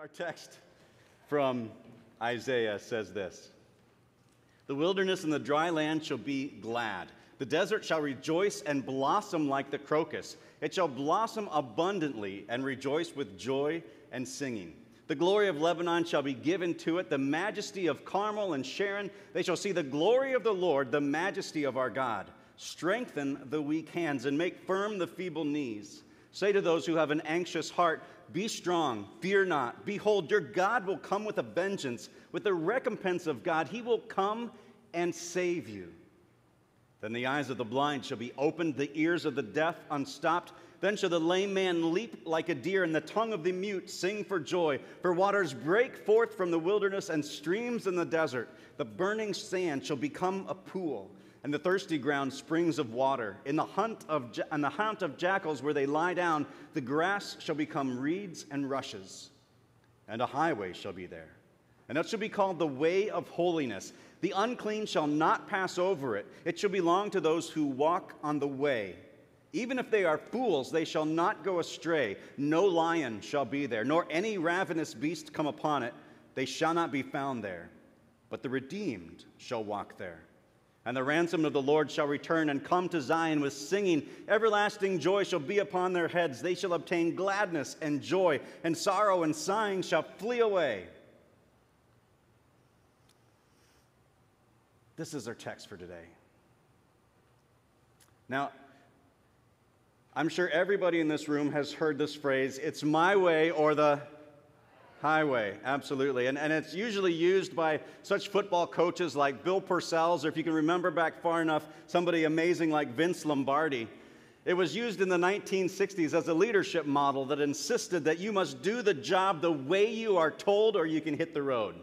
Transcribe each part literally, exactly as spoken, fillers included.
Our text from Isaiah says this: "The wilderness and the dry land shall be glad. The desert shall rejoice and blossom like the crocus. It shall blossom abundantly and rejoice with joy and singing. The glory of Lebanon shall be given to it, the majesty of Carmel and Sharon. They shall see the glory of the Lord, the majesty of our God. Strengthen the weak hands and make firm the feeble knees. Say to those who have an anxious heart, 'Be strong, fear not. Behold, your God will come with a vengeance, with the recompense of God. He will come and save you.' Then the eyes of the blind shall be opened, the ears of the deaf unstopped. Then shall the lame man leap like a deer, and the tongue of the mute sing for joy. For waters break forth from the wilderness and streams in the desert. The burning sand shall become a pool, and the thirsty ground springs of water. In the haunt of, ja- in the haunt of jackals where they lie down, the grass shall become reeds and rushes. And a highway shall be there, and that shall be called the way of holiness. The unclean shall not pass over it. It shall belong to those who walk on the way. Even if they are fools, they shall not go astray. No lion shall be there, nor any ravenous beast come upon it. They shall not be found there. But the redeemed shall walk there. And the ransomed of the Lord shall return and come to Zion with singing. Everlasting joy shall be upon their heads. They shall obtain gladness and joy, and sorrow and sighing shall flee away." This is our text for today. Now, I'm sure everybody in this room has heard this phrase, "It's my way or the highway." Absolutely. And, and it's usually used by such football coaches like Bill Parcells, or if you can remember back far enough, somebody amazing like Vince Lombardi. It was used in the nineteen sixties as a leadership model that insisted that you must do the job the way you are told or you can hit the road.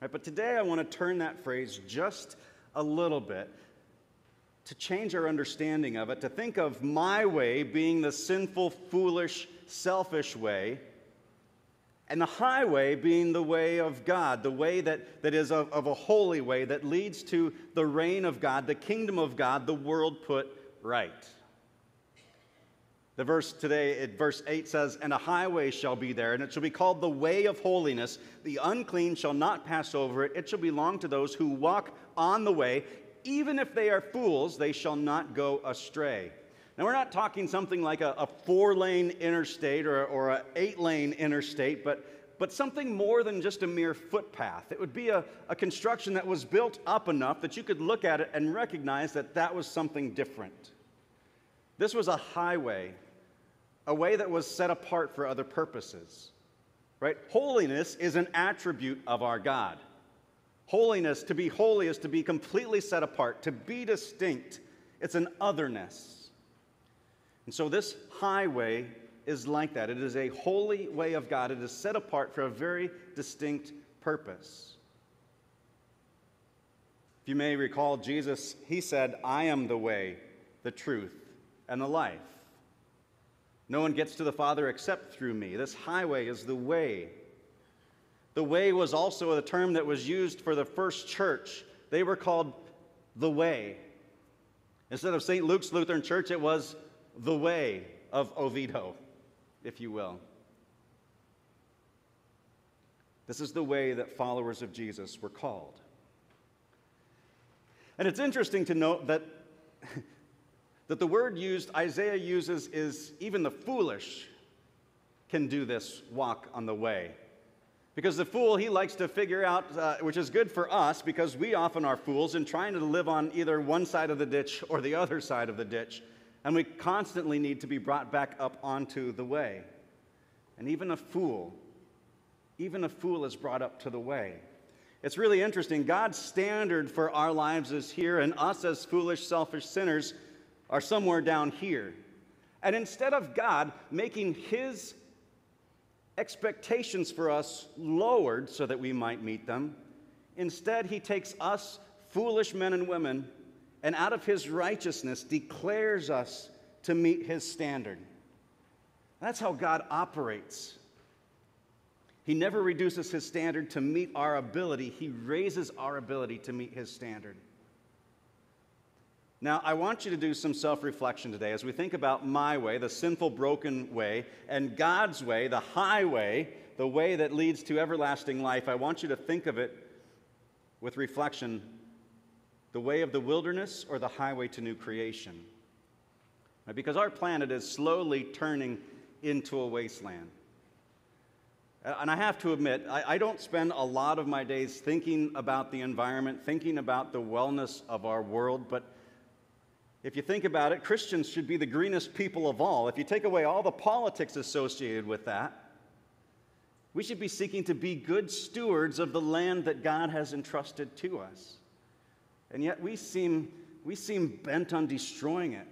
Right, but today I want to turn that phrase just a little bit to change our understanding of it, to think of my way being the sinful, foolish, selfish way, and the highway being the way of God, the way that, that is of, of a holy way that leads to the reign of God, the kingdom of God, the world put right. The verse today, at verse eight says, "And a highway shall be there, and it shall be called the way of holiness. The unclean shall not pass over it. It shall belong to those who walk on the way. Even if they are fools, they shall not go astray." Now, we're not talking something like a, a four-lane interstate or, or an eight-lane interstate, but, but something more than just a mere footpath. It would be a, a construction that was built up enough that you could look at it and recognize that that was something different. This was a highway, a way that was set apart for other purposes, right? Holiness is an attribute of our God. Holiness, to be holy, is to be completely set apart, to be distinct. It's an otherness. And so this highway is like that. It is a holy way of God. It is set apart for a very distinct purpose. If you may recall, Jesus, he said, "I am the way, the truth, and the life. No one gets to the Father except through me." This highway is the way. The way was also a term that was used for the first church. They were called the Way. Instead of Saint Luke's Lutheran Church, it was the Way of Oviedo, if you will. This is the way that followers of Jesus were called. And it's interesting to note that that the word used, Isaiah uses, is even the foolish can do this walk on the way. Because the fool, he likes to figure out, uh, which is good for us because we often are fools in trying to live on either one side of the ditch or the other side of the ditch. And we constantly need to be brought back up onto the way. And even a fool, even a fool is brought up to the way. It's really interesting. God's standard for our lives is here, and us as foolish, selfish sinners are somewhere down here. And instead of God making his expectations for us lowered so that we might meet them, instead he takes us foolish men and women and out of his righteousness declares us to meet his standard. That's how God operates. He never reduces his standard to meet our ability. He raises our ability to meet his standard. Now, I want you to do some self-reflection today as we think about my way, the sinful, broken way, and God's way, the highway the way that leads to everlasting life, I want you to think of it with reflection, the way of the wilderness or the highway to new creation. Now, because our planet is slowly turning into a wasteland. And I have to admit, I, I don't spend a lot of my days thinking about the environment, thinking about the wellness of our world, but if you think about it, Christians should be the greenest people of all. If you take away all the politics associated with that, we should be seeking to be good stewards of the land that God has entrusted to us. And yet we seem, we seem bent on destroying it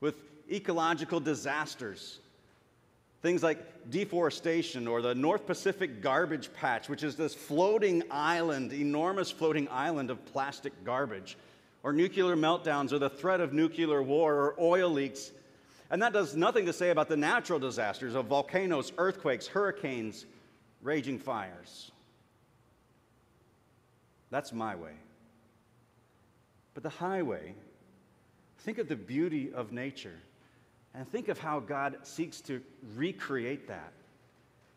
with ecological disasters. Things like deforestation or the North Pacific garbage patch, which is this floating island, enormous floating island of plastic garbage, or nuclear meltdowns, or the threat of nuclear war, or oil leaks. And that does nothing to say about the natural disasters of volcanoes, earthquakes, hurricanes, raging fires. That's my way. But the highway, think of the beauty of nature. And think of how God seeks to recreate that.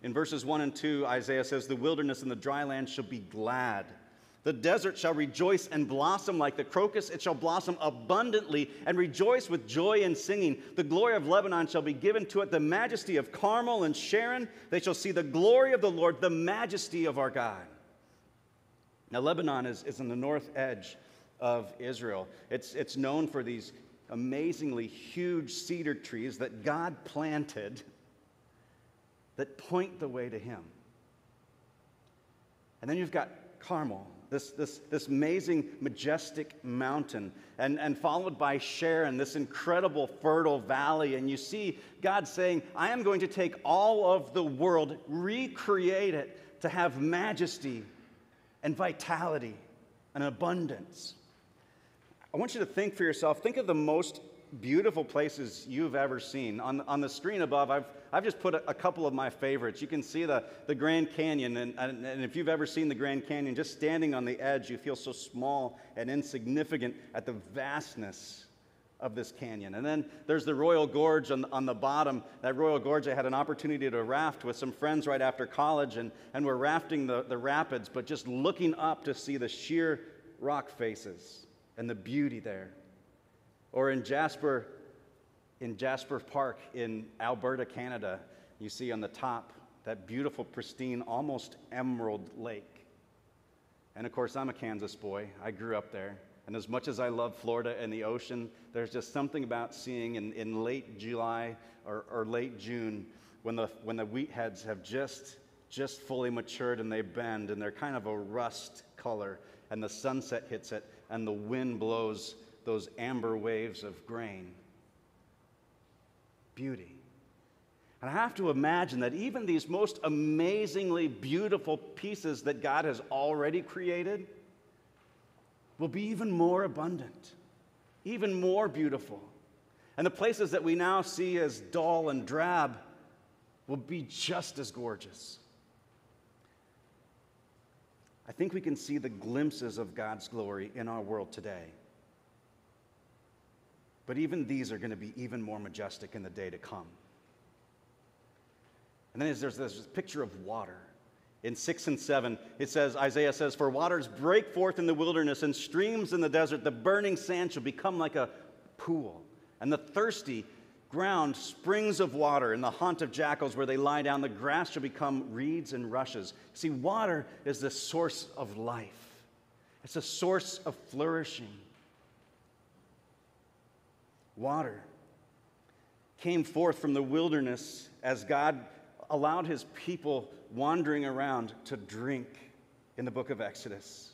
In verses one and two, Isaiah says, "The wilderness and the dry land shall be glad. The desert shall rejoice and blossom like the crocus. It shall blossom abundantly and rejoice with joy and singing. The glory of Lebanon shall be given to it, the majesty of Carmel and Sharon. They shall see the glory of the Lord, the majesty of our God." Now, Lebanon is, is in the north edge of Israel. It's, it's known for these amazingly huge cedar trees that God planted that point the way to Him. And then you've got Carmel, this, this, this amazing, majestic mountain, and, and followed by Sharon, this incredible, fertile valley. And you see God saying, I am going to take all of the world, recreate it to have majesty and vitality and abundance. I want you to think for yourself, think of the most beautiful places you've ever seen. On, on the screen above, I've, I've just put a, a couple of my favorites. You can see the, the Grand Canyon, and, and, and if you've ever seen the Grand Canyon, just standing on the edge, you feel so small and insignificant at the vastness of this canyon. And then there's the Royal Gorge on the, on the bottom. That Royal Gorge, I had an opportunity to raft with some friends right after college, and, and we're rafting the, the rapids, but just looking up to see the sheer rock faces and the beauty there. Or in Jasper, in Jasper Park in Alberta, Canada, you see on the top that beautiful, pristine, almost emerald lake. And of course, I'm a Kansas boy. I grew up there. And as much as I love Florida and the ocean, there's just something about seeing in, in late July or, or late June when the, when the wheat heads have just, just fully matured and they bend and they're kind of a rust color and the sunset hits it, and the wind blows those amber waves of grain. Beauty. And I have to imagine that even these most amazingly beautiful pieces that God has already created will be even more abundant, even more beautiful. And the places that we now see as dull and drab will be just as gorgeous. I think we can see the glimpses of God's glory in our world today. But even these are going to be even more majestic in the day to come. And then there's this picture of water. In six and seven, it says, Isaiah says, "For waters break forth in the wilderness and streams in the desert. The burning sand shall become like a pool, and the thirsty ground springs of water. In the haunt of jackals where they lie down, the grass shall become reeds and rushes." See, water is the source of life. It's a source of flourishing. Water came forth from the wilderness as God allowed His people wandering around to drink in the book of Exodus.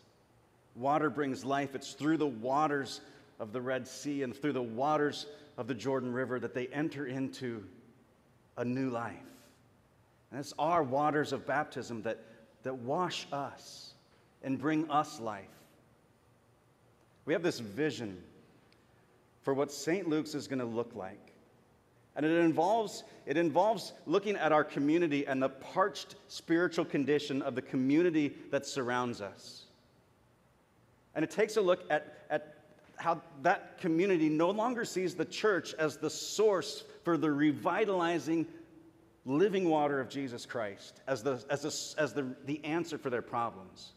Water brings life. It's through the waters of the Red Sea and through the waters of the Jordan River that they enter into a new life. And it's our waters of baptism that, that wash us and bring us life. We have this vision for what Saint Luke's is going to look like. And it involves, it involves looking at our community and the parched spiritual condition of the community that surrounds us. And it takes a look at, at how that community no longer sees the church as the source for the revitalizing living water of Jesus Christ as the, as the, as the, the answer for their problems.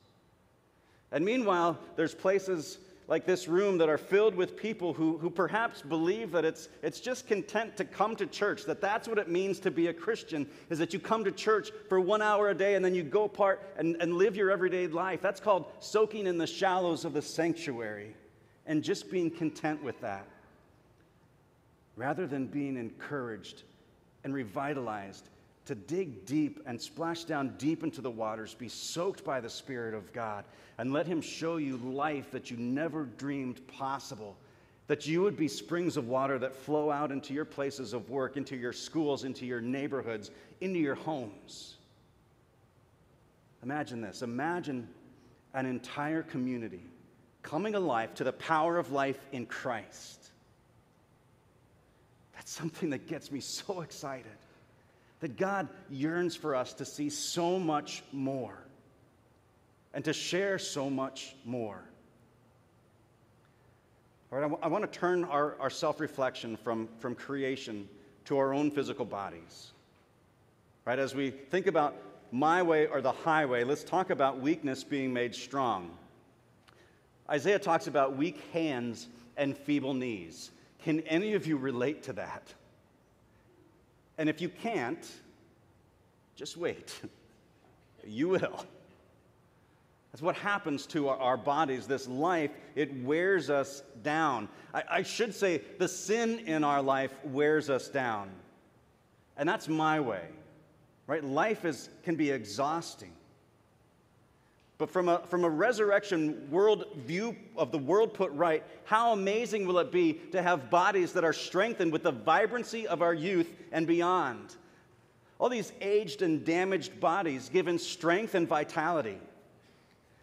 And meanwhile, there's places like this room that are filled with people who, who perhaps believe that it's, it's just content to come to church, that that's what it means to be a Christian, is that you come to church for one hour a day and then you go apart and, and live your everyday life. That's called soaking in the shallows of the sanctuary and just being content with that, rather than being encouraged and revitalized to dig deep and splash down deep into the waters, be soaked by the Spirit of God, and let Him show you life that you never dreamed possible, that you would be springs of water that flow out into your places of work, into your schools, into your neighborhoods, into your homes. Imagine this. Imagine an entire community coming alive to the power of life in Christ. That's something that gets me so excited. That God yearns for us to see so much more and to share so much more. All right, I, w- I want to turn our, our self-reflection from, from creation to our own physical bodies. Right, as we think about my way or the highway, let's talk about weakness being made strong. Isaiah talks about weak hands and feeble knees. Can any of you relate to that? And if you can't, just wait. You will. That's what happens to our, our bodies. This life, it wears us down. I, I should say the sin in our life wears us down. And that's my way, right? Life is, can be exhausting. But from a, from a resurrection world view of the world put right, how amazing will it be to have bodies that are strengthened with the vibrancy of our youth and beyond? All these aged and damaged bodies given strength and vitality.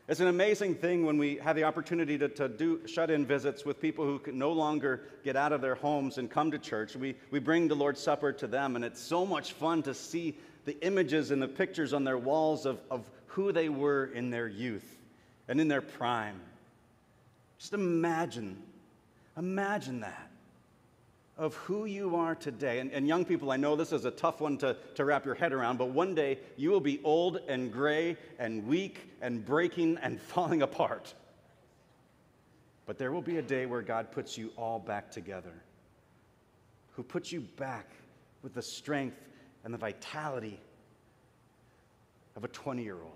It's an amazing thing when we have the opportunity to, to do shut-in visits with people who can no longer get out of their homes and come to church. We, we bring the Lord's Supper to them, and it's so much fun to see the images and the pictures on their walls of, of who they were in their youth and in their prime. Just imagine, imagine that, of who you are today. And, and young people, I know this is a tough one to, to wrap your head around, but one day you will be old and gray and weak and breaking and falling apart. But there will be a day where God puts you all back together, who puts you back with the strength and the vitality of a twenty-year-old.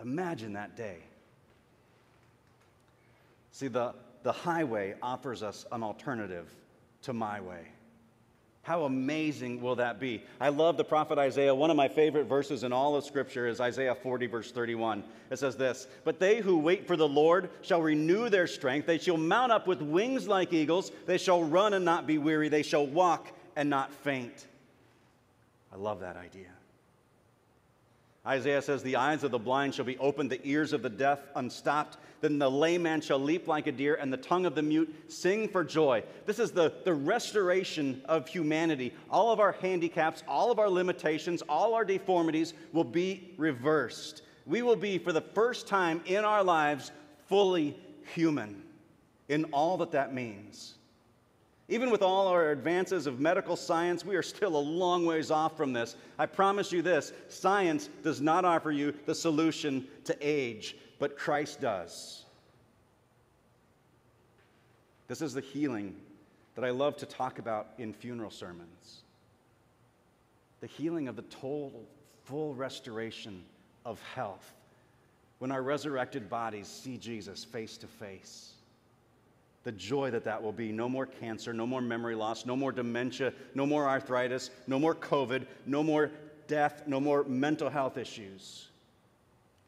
Imagine that day. See, the, the highway offers us an alternative to my way. How amazing will that be? I love the prophet Isaiah. One of my favorite verses in all of Scripture is Isaiah forty, verse thirty-one. It says this, "But they who wait for the Lord shall renew their strength. They shall mount up with wings like eagles. They shall run and not be weary. They shall walk and not faint." I love that idea. Isaiah says, "The eyes of the blind shall be opened, the ears of the deaf unstopped. Then the layman shall leap like a deer, and the tongue of the mute sing for joy." This is the, the restoration of humanity. All of our handicaps, all of our limitations, all our deformities will be reversed. We will be, for the first time in our lives, fully human in all that that means. Even with all our advances of medical science, we are still a long ways off from this. I promise you this, science does not offer you the solution to age, but Christ does. This is the healing that I love to talk about in funeral sermons. The healing of the total, full restoration of health when our resurrected bodies see Jesus face to face. The joy that that will be. No more cancer, no more memory loss, no more dementia, no more arthritis, no more COVID, no more death, no more mental health issues.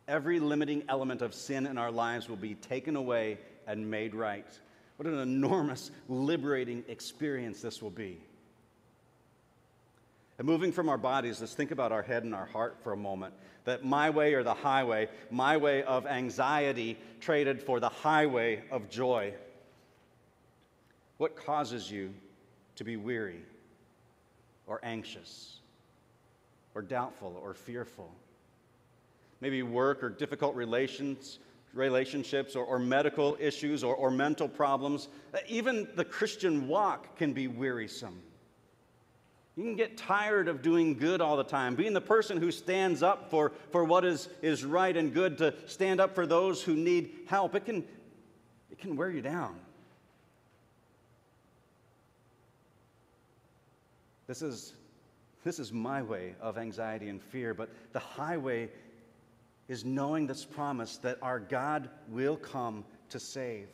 Every limiting element of sin in our lives will be taken away and made right. What an enormous, liberating experience this will be. And moving from our bodies, let's think about our head and our heart for a moment. That my way or the highway, my way of anxiety traded for the highway of joy. What causes you to be weary or anxious or doubtful or fearful? Maybe work or difficult relations, relationships or, or medical issues or, or mental problems. Even the Christian walk can be wearisome. You can get tired of doing good all the time, being the person who stands up for, for what is, is right and good, to stand up for those who need help. It can, it can wear you down. This is, this is my way of anxiety and fear, but the highway is knowing this promise that our God will come to save.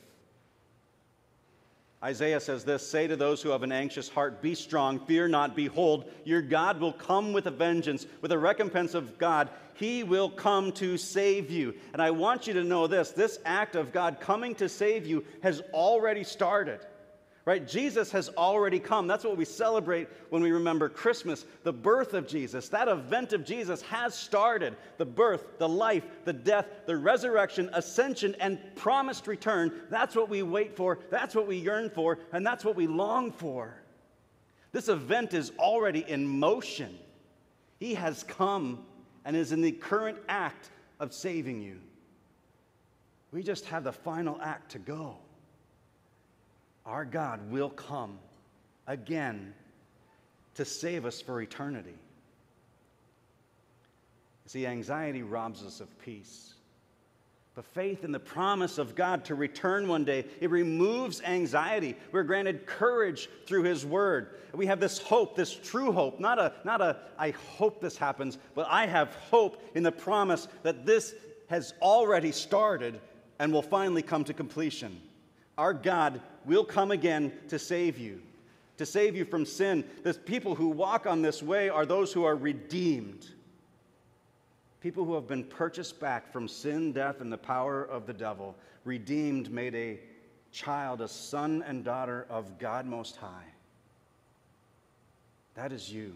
Isaiah says this, "Say to those who have an anxious heart, be strong, fear not, behold, your God will come with a vengeance, with a recompense of God. He will come to save you." And I want you to know this, this act of God coming to save you has already started. Right? Jesus has already come. That's what we celebrate when we remember Christmas, the birth of Jesus. That event of Jesus has started. The birth, the life, the death, the resurrection, ascension, and promised return. That's what we wait for. That's what we yearn for. And that's what we long for. This event is already in motion. He has come and is in the current act of saving you. We just have the final act to go. Our God will come again to save us for eternity. See, anxiety robs us of peace. But faith in the promise of God to return one day, it removes anxiety. We're granted courage through His Word. We have this hope, this true hope, not a, not a, I hope this happens, but I have hope in the promise that this has already started and will finally come to completion. Our God will come again to save you, to save you from sin. The people who walk on this way are those who are redeemed, people who have been purchased back from sin, death, and the power of the devil, redeemed, made a child, a son and daughter of God Most High. That is you.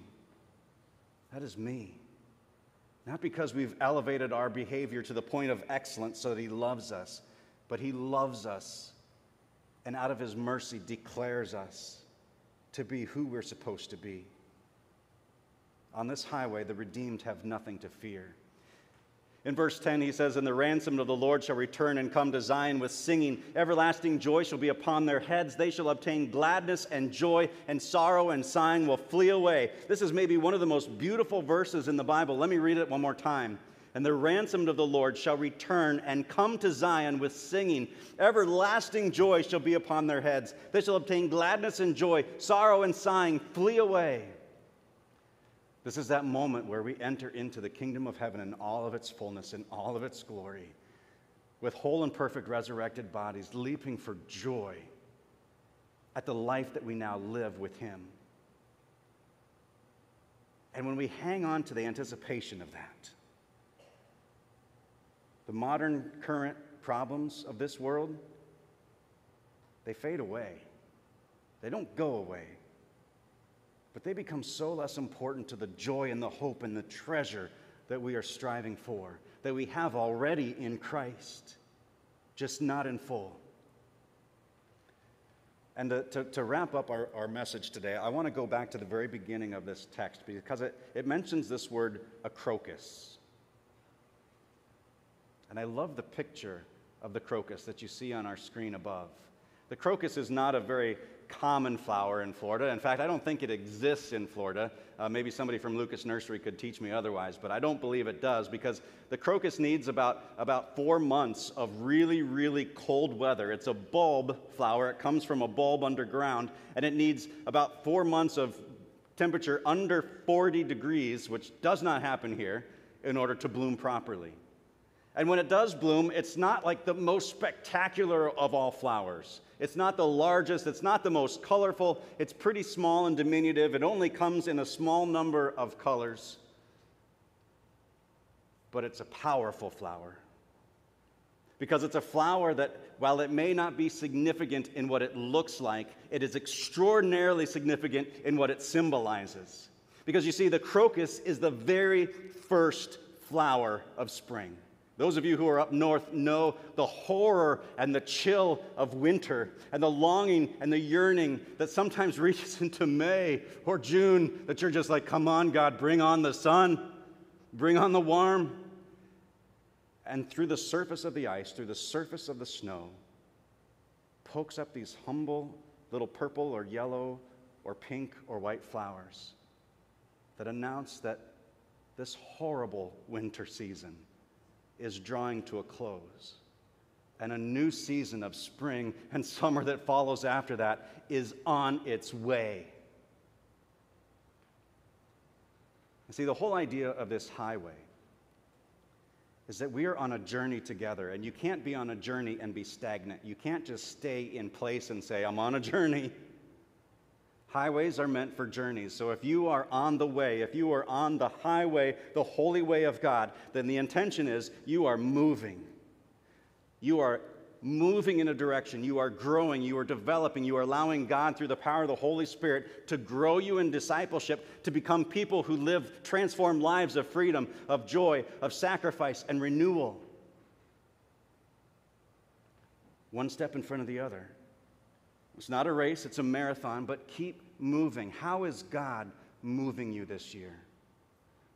That is me. Not because we've elevated our behavior to the point of excellence so that He loves us, but He loves us. And out of His mercy declares us to be who we're supposed to be. On this highway, the redeemed have nothing to fear. In verse ten, he says, "And the ransomed of the Lord shall return and come to Zion with singing. Everlasting joy shall be upon their heads. They shall obtain gladness and joy, and sorrow and sighing will flee away." This is maybe one of the most beautiful verses in the Bible. Let me read it one more time. "And the ransomed of the Lord shall return and come to Zion with singing. Everlasting joy shall be upon their heads. They shall obtain gladness and joy, sorrow and sighing flee away." This is that moment where we enter into the kingdom of heaven in all of its fullness, in all of its glory, with whole and perfect resurrected bodies leaping for joy at the life that we now live with Him. And when we hang on to the anticipation of that, the modern current problems of this world, they fade away. They don't go away. But they become so less important to the joy and the hope and the treasure that we are striving for, that we have already in Christ, just not in full. And to, to, to wrap up our, our message today, I want to go back to the very beginning of this text because it, it mentions this word, a crocus. And I love the picture of the crocus that you see on our screen above. The crocus is not a very common flower in Florida. In fact, I don't think it exists in Florida. Uh, maybe somebody from Lucas Nursery could teach me otherwise, but I don't believe it does because the crocus needs about, about four months of really, really cold weather. It's a bulb flower. It comes from a bulb underground, and it needs about four months of temperature under forty degrees, which does not happen here, in order to bloom properly. And when it does bloom, it's not like the most spectacular of all flowers. It's not the largest, it's not the most colorful, it's pretty small and diminutive. It only comes in a small number of colors. But it's a powerful flower. Because it's a flower that, while it may not be significant in what it looks like, it is extraordinarily significant in what it symbolizes. Because you see, the crocus is the very first flower of spring. Those of you who are up north know the horror and the chill of winter and the longing and the yearning that sometimes reaches into May or June, that you're just like, come on, God, bring on the sun, bring on the warm. And through the surface of the ice, through the surface of the snow, pokes up these humble little purple or yellow or pink or white flowers that announced that this horrible winter season is drawing to a close, and a new season of spring and summer that follows after that is on its way. And see, the whole idea of this highway is that we are on a journey together, and you can't be on a journey and be stagnant. You can't just stay in place and say, I'm on a journey. Highways are meant for journeys. So if you are on the way, if you are on the highway, the holy way of God, then the intention is you are moving. You are moving in a direction. You are growing. You are developing. You are allowing God through the power of the Holy Spirit to grow you in discipleship, to become people who live transformed lives of freedom, of joy, of sacrifice, and renewal. One step in front of the other. It's not a race, it's a marathon, but keep moving. How is God moving you this year?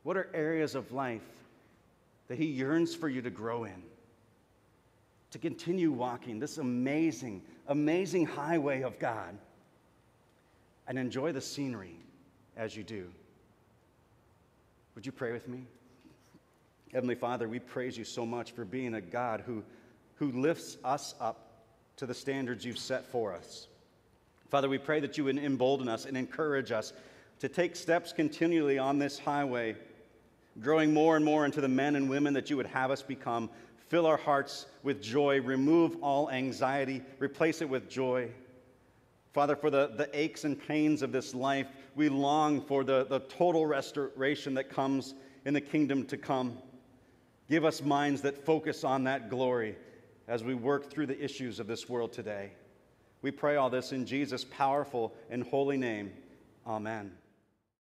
What are areas of life that He yearns for you to grow in? To continue walking this amazing, amazing highway of God, and enjoy the scenery as you do. Would you pray with me? Heavenly Father, we praise you so much for being a God who, who lifts us up to the standards you've set for us. Father, we pray that you would embolden us and encourage us to take steps continually on this highway, growing more and more into the men and women that you would have us become. Fill our hearts with joy. Remove all anxiety. Replace it with joy. Father, for the, the aches and pains of this life, we long for the, the total restoration that comes in the kingdom to come. Give us minds that focus on that glory as we work through the issues of this world today. We pray all this in Jesus' powerful and holy name. Amen.